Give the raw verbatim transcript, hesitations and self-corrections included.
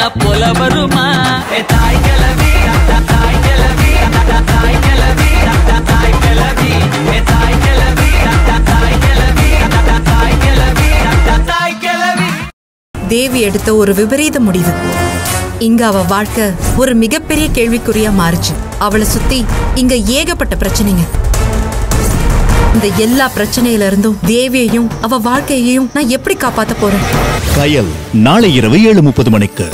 ನನ್ನ ಪೊಲ ಬರುಮಾ தேவி எடுத்த ஒரு விபரீத முடிவு. இங்க அவ வாழ்க்கை ஒரு மிகப்பெரிய கேள்விக்குறியா மாறுச்சு. அவளை சுத்தி இங்க ஏகப்பட்ட பிரச்சனைங்க. இந்த எல்லா பிரச்சனையில இருந்தும் தேவியையும் அவ வாழ்க்கையையும் நான் எப்படி காப்பாத்த போறேன்? நாளை இரவு ஏழு முப்பது மணிக்கு.